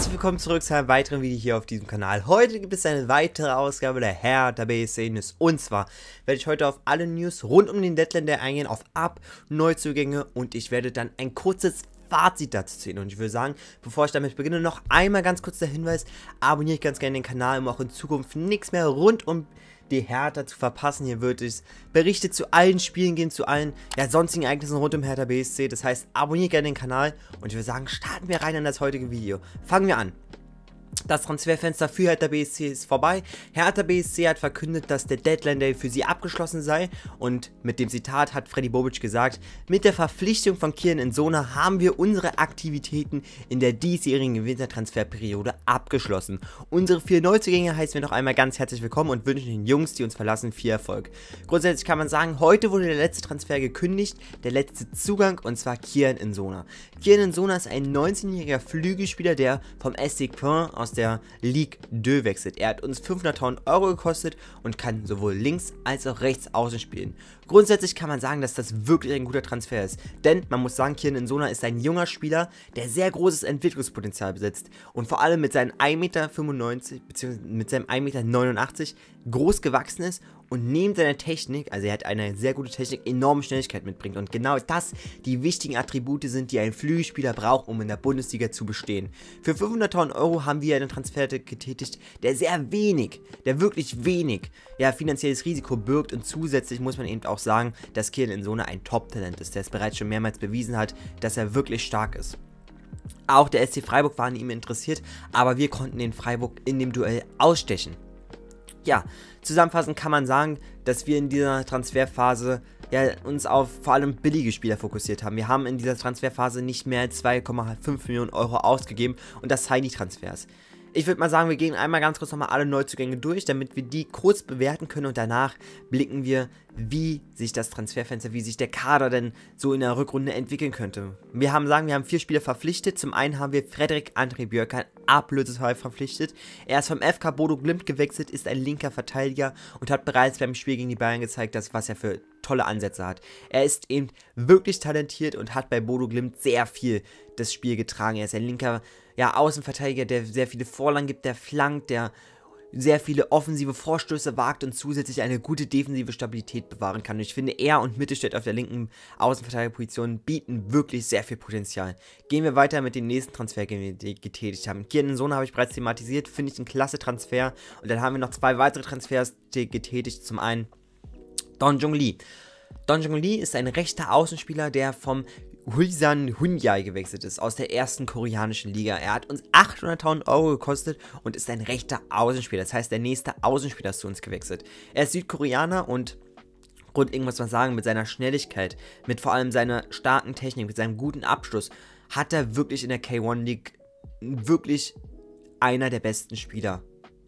Herzlich willkommen zurück zu einem weiteren Video hier auf diesem Kanal. Heute gibt es eine weitere Ausgabe der Hertha BSC News. Und zwar werde ich heute auf alle News rund um den Deadline eingehen, auf Ab-, Neuzugänge, und ich werde dann ein kurzes Fazit dazu ziehen. Und ich würde sagen, bevor ich damit beginne, noch einmal ganz kurz der Hinweis: Abonniert ganz gerne den Kanal, um auch in Zukunft nichts mehr rund um die Hertha zu verpassen. Hier wird es Berichte zu allen Spielen geben, zu allen sonstigen Ereignissen rund um Hertha BSC. Das heißt, abonniert gerne den Kanal und ich würde sagen, starten wir rein in das heutige Video. Fangen wir an. Das Transferfenster für Hertha BSC ist vorbei. Hertha BSC hat verkündet, dass der Deadline Day für sie abgeschlossen sei, und mit dem Zitat hat Freddy Bobic gesagt: Mit der Verpflichtung von Kelian Nsona haben wir unsere Aktivitäten in der diesjährigen Wintertransferperiode abgeschlossen. Unsere vier Neuzugänge heißen wir noch einmal ganz herzlich willkommen und wünschen den Jungs, die uns verlassen, viel Erfolg. Grundsätzlich kann man sagen, heute wurde der letzte Transfer gekündigt, der letzte Zugang, und zwar Kelian Nsona. Kelian Nsona ist ein 19-jähriger Flügelspieler, der vom SC Caen aus der Ligue 2 wechselt. Er hat uns 500.000 Euro gekostet und kann sowohl links als auch rechts außen spielen. Grundsätzlich kann man sagen, dass das wirklich ein guter Transfer ist, denn man muss sagen, Kelian Nsona ist ein junger Spieler, der sehr großes Entwicklungspotenzial besitzt und vor allem mit seinen 1,95 m bzw. mit seinem 1,89 m groß gewachsen ist und neben seiner Technik, also er hat eine sehr gute Technik, enorme Schnelligkeit mitbringt, und genau das die wichtigen Attribute sind, die ein Flügelspieler braucht, um in der Bundesliga zu bestehen. Für 500.000 Euro haben wir einen Transfer getätigt, der sehr wenig, der wirklich wenig, ja, finanzielles Risiko birgt, und zusätzlich muss man eben auch sagen, dass Kelian Nsona ein Top-Talent ist, der es bereits schon mehrmals bewiesen hat, dass er wirklich stark ist. Auch der SC Freiburg war an ihm interessiert, aber wir konnten den Freiburg in dem Duell ausstechen. Ja, zusammenfassend kann man sagen, dass wir in dieser Transferphase uns auf vor allem billige Spieler fokussiert haben. Wir haben in dieser Transferphase nicht mehr als 2,5 Millionen Euro ausgegeben, und das zeigen die Transfers. Ich würde mal sagen, wir gehen einmal ganz kurz nochmal alle Neuzugänge durch, damit wir die kurz bewerten können, und danach blicken wir, wie sich das Transferfenster, wie sich der Kader denn so in der Rückrunde entwickeln könnte. Wir haben vier Spieler verpflichtet. Zum einen haben wir Frederik André Björkan ablösefrei verpflichtet. Er ist vom FK Bodo Glimt gewechselt, ist ein linker Verteidiger und hat bereits beim Spiel gegen die Bayern gezeigt, was er für tolle Ansätze hat. Er ist eben wirklich talentiert und hat bei Bodo Glimt sehr viel das Spiel getragen. Er ist ein linker Außenverteidiger, der sehr viele Vorlagen gibt, der flankt, der sehr viele offensive Vorstöße wagt und zusätzlich eine gute defensive Stabilität bewahren kann. Und ich finde, er und Mittelstädt auf der linken Außenverteidigerposition bieten wirklich sehr viel Potenzial. Gehen wir weiter mit den nächsten Transfer, den wir getätigt haben. Kelian Nsona habe ich bereits thematisiert, finde ich ein klasse Transfer. Und dann haben wir noch zwei weitere Transfers getätigt. Zum einen Dong-jun Lee. Dong-jun Lee ist ein rechter Außenspieler, der vom Huizan Hunyai gewechselt ist, aus der ersten koreanischen Liga. Er hat uns 800.000 Euro gekostet und ist ein rechter Außenspieler. Das heißt, der nächste Außenspieler ist zu uns gewechselt. Er ist Südkoreaner und muss man sagen, mit seiner Schnelligkeit, mit vor allem seiner starken Technik, mit seinem guten Abschluss, hat er wirklich in der K1-League wirklich einer der besten Spieler.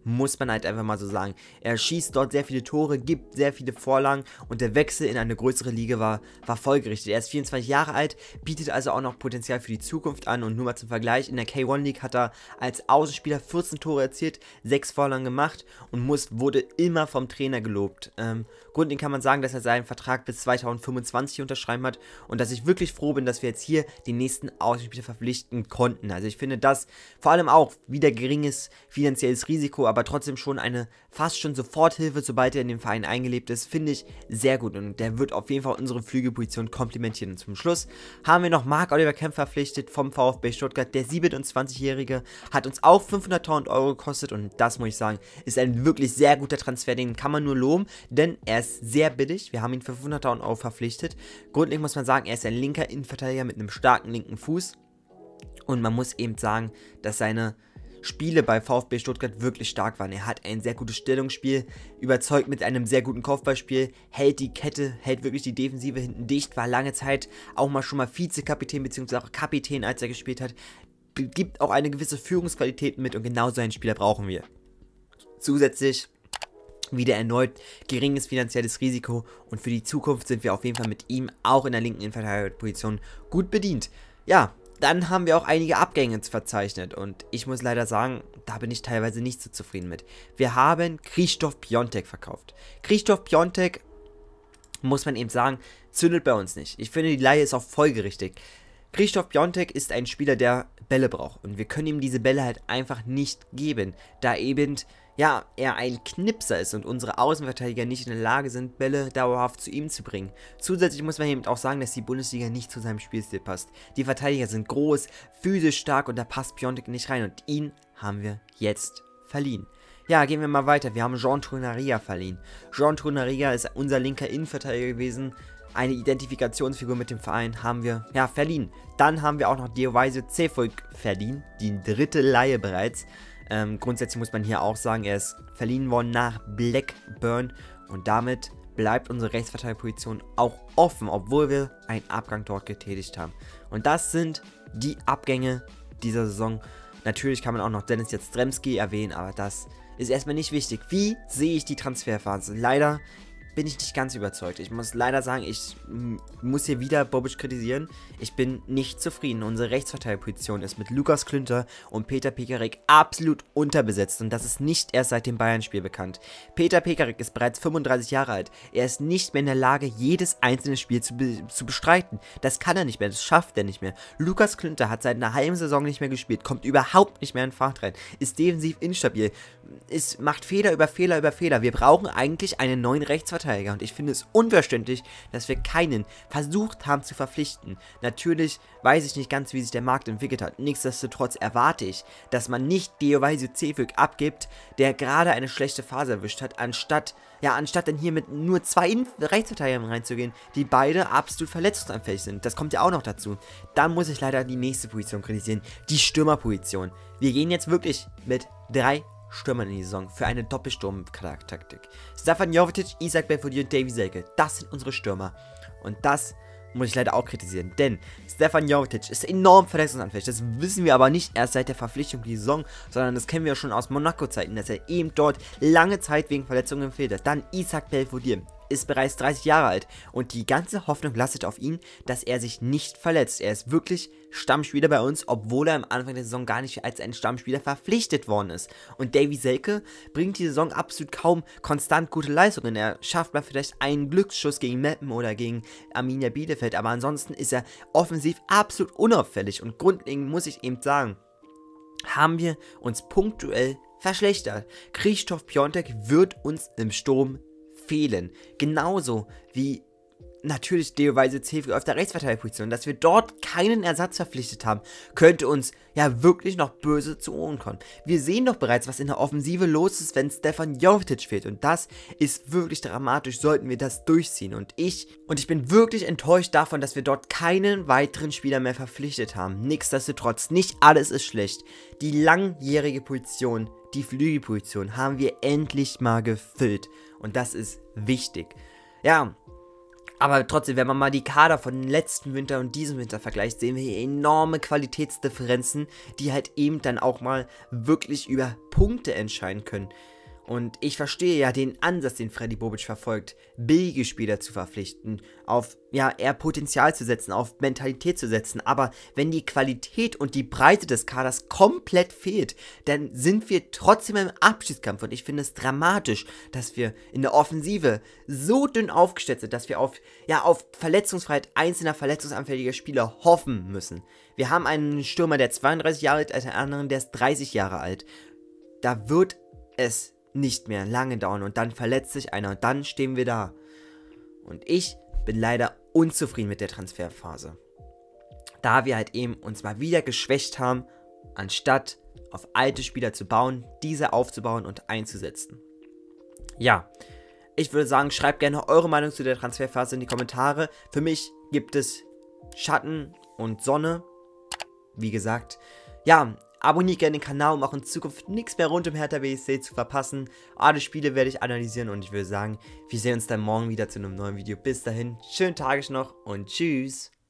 Muss man halt einfach mal so sagen. Er schießt dort sehr viele Tore, gibt sehr viele Vorlagen, und der Wechsel in eine größere Liga war folgerichtet. Er ist 24 Jahre alt, bietet also auch noch Potenzial für die Zukunft an, und nur mal zum Vergleich, in der K1-League hat er als Außenspieler 14 Tore erzielt, 6 Vorlagen gemacht und wurde immer vom Trainer gelobt. Grundlegend kann man sagen, dass er seinen Vertrag bis 2025 unterschreiben hat und dass ich wirklich froh bin, dass wir jetzt hier den nächsten Außenspieler verpflichten konnten. Also ich finde das vor allem auch wieder geringes finanzielles Risiko, aber trotzdem schon eine fast schon Soforthilfe, sobald er in den Verein eingelebt ist, finde ich sehr gut, und der wird auf jeden Fall unsere Flügelposition komplementieren. Und zum Schluss haben wir noch Marc-Oliver Kempf verpflichtet vom VfB Stuttgart. Der 27-Jährige hat uns auch 500.000 Euro gekostet, und das muss ich sagen, ist ein wirklich sehr guter Transfer, den kann man nur loben, denn er ist sehr billig. Wir haben ihn für 500.000 Euro verpflichtet. Grundlegend muss man sagen, er ist ein linker Innenverteidiger mit einem starken linken Fuß, und man muss eben sagen, dass seine Spiele bei VfB Stuttgart wirklich stark waren. Er hat ein sehr gutes Stellungsspiel, überzeugt mit einem sehr guten Kopfballspiel, hält die Kette, hält wirklich die Defensive hinten dicht, war lange Zeit auch schon mal Vizekapitän bzw. auch Kapitän, als er gespielt hat, gibt auch eine gewisse Führungsqualität mit, und genau so einen Spieler brauchen wir. Zusätzlich wieder erneut geringes finanzielles Risiko, und für die Zukunft sind wir auf jeden Fall mit ihm auch in der linken Innenverteidigerposition gut bedient. Ja, dann haben wir auch einige Abgänge verzeichnet, und ich muss leider sagen, da bin ich teilweise nicht so zufrieden mit. Wir haben Krzysztof Piątek verkauft. Krzysztof Piątek, muss man eben sagen, zündet bei uns nicht. Ich finde, die Leihe ist auch folgerichtig. Krzysztof Piątek ist ein Spieler, der Bälle braucht und wir können ihm diese Bälle halt einfach nicht geben, da eben, ja, er ein Knipser ist und unsere Außenverteidiger nicht in der Lage sind, Bälle dauerhaft zu ihm zu bringen. Zusätzlich muss man eben auch sagen, dass die Bundesliga nicht zu seinem Spielstil passt. Die Verteidiger sind groß, physisch stark und da passt Piątek nicht rein und ihn haben wir jetzt verliehen. Ja, gehen wir mal weiter, wir haben Jean Tonaria verliehen. Jean Tonaria ist unser linker Innenverteidiger gewesen. Eine Identifikationsfigur mit dem Verein haben wir, ja, verliehen. Dann haben wir auch noch Dioweise Cevolc verliehen, die dritte Leihe bereits. Grundsätzlich muss man hier auch sagen, er ist verliehen worden nach Blackburn. Und damit bleibt unsere Rechtsverteidigerposition auch offen, obwohl wir einen Abgang dort getätigt haben. Und das sind die Abgänge dieser Saison. Natürlich kann man auch noch Dennis Jastremski erwähnen, aber das ist erstmal nicht wichtig. Wie sehe ich die Transferphase? Leider bin ich nicht ganz überzeugt. Ich muss leider sagen, ich muss hier wieder Bobic kritisieren. Ich bin nicht zufrieden. Unsere Rechtsverteidigerposition ist mit Lukas Klünter und Peter Pekarik absolut unterbesetzt. Und das ist nicht erst seit dem Bayern-Spiel bekannt. Peter Pekarik ist bereits 35 Jahre alt. Er ist nicht mehr in der Lage, jedes einzelne Spiel zu bestreiten. Das kann er nicht mehr, das schafft er nicht mehr. Lukas Klünter hat seit einer halben Saison nicht mehr gespielt, kommt überhaupt nicht mehr in Fahrt rein, ist defensiv instabil, macht Fehler über Fehler über Fehler. Wir brauchen eigentlich einen neuen Rechtsverteidiger. Und ich finde es unverständlich, dass wir keinen versucht haben zu verpflichten. Natürlich weiß ich nicht ganz, wie sich der Markt entwickelt hat. Nichtsdestotrotz erwarte ich, dass man nicht Dioweise Cevolc abgibt, der gerade eine schlechte Phase erwischt hat, anstatt dann hier mit nur zwei Rechtsverteidigern reinzugehen, die beide absolut verletzungsanfällig sind. Das kommt ja auch noch dazu. Dann muss ich leider die nächste Position kritisieren, die Stürmerposition. Wir gehen jetzt wirklich mit drei Stürmer in die Saison für eine Doppelsturm-Taktik. Stefan Jovetic, Ishak Belfodil und Davy Selke, das sind unsere Stürmer. Und das muss ich leider auch kritisieren, denn Stefan Jovetic ist enorm verletzungsanfällig. Das wissen wir aber nicht erst seit der Verpflichtung die Saison, sondern das kennen wir schon aus Monaco-Zeiten, dass er eben dort lange Zeit wegen Verletzungen fehlt hat. Dann Ishak Belfodil ist bereits 30 Jahre alt und die ganze Hoffnung lastet auf ihn, dass er sich nicht verletzt. Er ist wirklich Stammspieler bei uns, obwohl er am Anfang der Saison gar nicht als ein Stammspieler verpflichtet worden ist. Und Davy Selke bringt die Saison absolut kaum konstant gute Leistungen. Er schafft mal vielleicht einen Glücksschuss gegen Meppen oder gegen Arminia Bielefeld, aber ansonsten ist er offensiv absolut unauffällig und grundlegend muss ich eben sagen, haben wir uns punktuell verschlechtert. Krzysztof Piątek wird uns im Sturm fehlen. Genauso wie natürlich Dioweise Cevolc auf der Rechtsverteidigerposition. Dass wir dort keinen Ersatz verpflichtet haben, könnte uns ja wirklich noch böse zu Ohren kommen. Wir sehen doch bereits, was in der Offensive los ist, wenn Stefan Jovetic fehlt. Und das ist wirklich dramatisch, sollten wir das durchziehen. Und ich bin wirklich enttäuscht davon, dass wir dort keinen weiteren Spieler mehr verpflichtet haben. Nichtsdestotrotz, nicht alles ist schlecht. Die langjährige Position, die Flügelposition haben wir endlich mal gefüllt. Und das ist wichtig. Ja, aber trotzdem, wenn man mal die Kader von letzten Winter und diesem Winter vergleicht, sehen wir hier enorme Qualitätsdifferenzen, die halt eben dann auch mal wirklich über Punkte entscheiden können. Und ich verstehe ja den Ansatz, den Freddy Bobic verfolgt, billige Spieler zu verpflichten, auf ja eher Potenzial zu setzen, auf Mentalität zu setzen. Aber wenn die Qualität und die Breite des Kaders komplett fehlt, dann sind wir trotzdem im Abstiegskampf. Und ich finde es dramatisch, dass wir in der Offensive so dünn aufgestellt sind, dass wir auf Verletzungsfreiheit einzelner verletzungsanfälliger Spieler hoffen müssen. Wir haben einen Stürmer, der 32 Jahre alt ist, einen anderen, der ist 30 Jahre alt. Da wird es nicht mehr lange dauern und dann verletzt sich einer und dann stehen wir da. Und ich bin leider unzufrieden mit der Transferphase, da wir halt eben uns mal wieder geschwächt haben, anstatt auf alte Spieler zu bauen, diese aufzubauen und einzusetzen. Ja, ich würde sagen, schreibt gerne eure Meinung zu der Transferphase in die Kommentare. Für mich gibt es Schatten und Sonne, wie gesagt. Ja, abonniert gerne den Kanal, um auch in Zukunft nichts mehr rund um Hertha BSC zu verpassen. Alle Spiele werde ich analysieren und ich würde sagen, wir sehen uns dann morgen wieder zu einem neuen Video. Bis dahin, schönen Tag noch und tschüss.